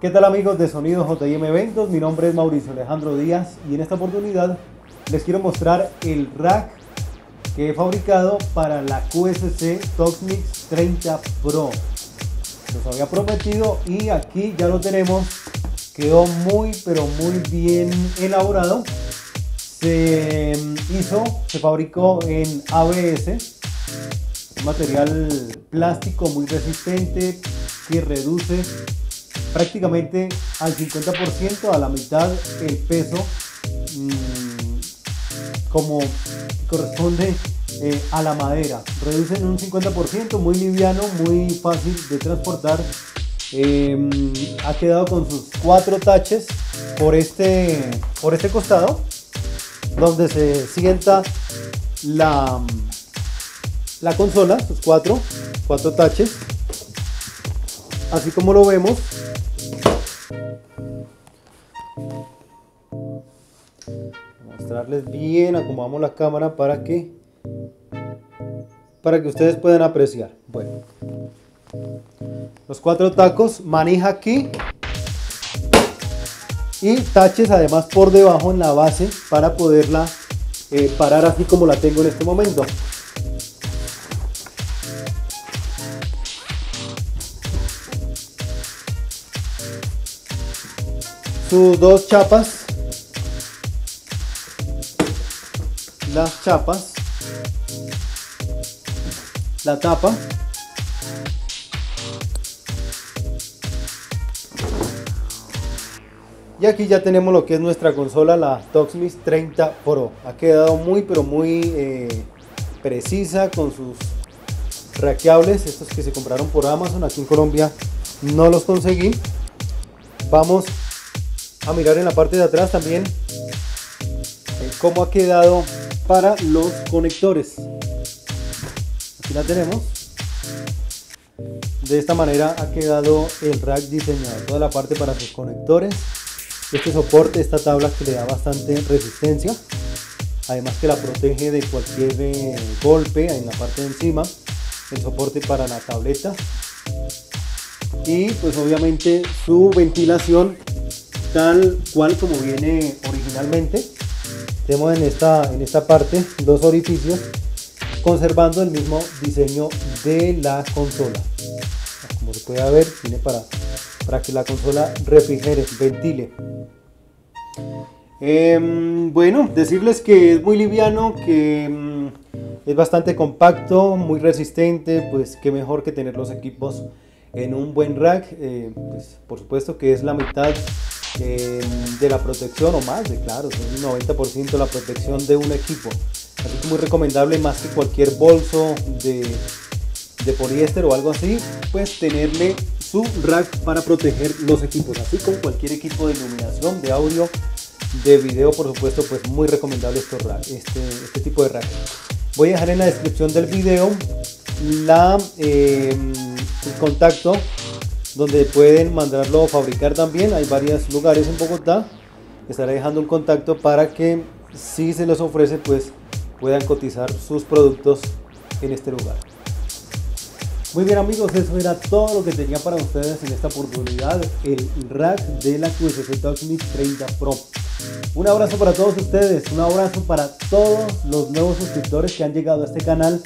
¿Qué tal amigos de Sonido JM Eventos? Mi nombre es Mauricio Alejandro Díaz y en esta oportunidad les quiero mostrar el rack que he fabricado para la QSC TouchMix 30 Pro. Los había prometido y aquí ya lo tenemos. Quedó muy pero muy bien elaborado. Se fabricó en ABS, un material plástico muy resistente que reduce prácticamente al 50%, a la mitad, el peso como corresponde a la madera. Reducen un 50%, muy liviano, muy fácil de transportar. Ha quedado con sus 4 taches por este costado, donde se sienta la consola, sus 4 taches, así como lo vemos. Mostrarles bien, acomodamos la cámara para que ustedes puedan apreciar. Bueno, los 4 tacos, manija aquí y taches además por debajo en la base para poderla parar así como la tengo en este momento. Sus 2 chapas, la tapa, y aquí ya tenemos lo que es nuestra consola, la TouchMix 30 Pro. Ha quedado muy pero muy precisa con sus raqueables, estos que se compraron por Amazon. Aquí en Colombia no los conseguí. Vamos a mirar en la parte de atrás también cómo ha quedado para los conectores. Aquí la tenemos. De esta manera ha quedado el rack diseñado, toda la parte para sus conectores, este soporte, esta tabla que le da bastante resistencia, además que la protege de cualquier golpe en la parte de encima, el soporte para la tableta y pues obviamente su ventilación tal cual como viene originalmente. Tenemos en esta parte 2 orificios, conservando el mismo diseño de la consola. Como se puede ver, tiene para que la consola refrigere, ventile. Bueno, decirles que es muy liviano, que es bastante compacto, muy resistente. Pues qué mejor que tener los equipos en un buen rack. Pues, por supuesto que es la mitad de la protección o más, claro, es un 90% la protección de un equipo, así que muy recomendable, más que cualquier bolso de poliéster o algo así, pues tenerle su rack para proteger los equipos, así como cualquier equipo de iluminación, de audio, de video. Por supuesto, pues muy recomendable este tipo de rack. Voy a dejar en la descripción del video el contacto donde pueden mandarlo a fabricar también. Hay varios lugares en Bogotá. Estaré dejando un contacto para que, si se les ofrece, pues puedan cotizar sus productos en este lugar. Muy bien amigos, eso era todo lo que tenía para ustedes en esta oportunidad, el rack de la QSC TouchMix 30 Pro. Un abrazo para todos ustedes, un abrazo para todos los nuevos suscriptores que han llegado a este canal.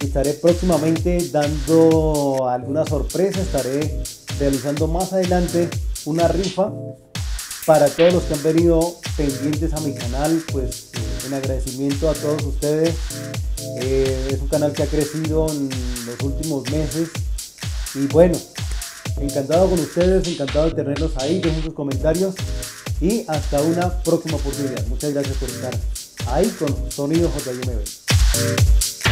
Estaré próximamente dando alguna sorpresa, estaré realizando más adelante una rifa para todos los que han venido pendientes a mi canal. Pues en agradecimiento a todos ustedes, es un canal que ha crecido en los últimos meses y bueno, encantado con ustedes, encantado de tenerlos ahí. Dejen sus comentarios y hasta una próxima oportunidad. Muchas gracias por estar ahí con Sonido JM Eventos.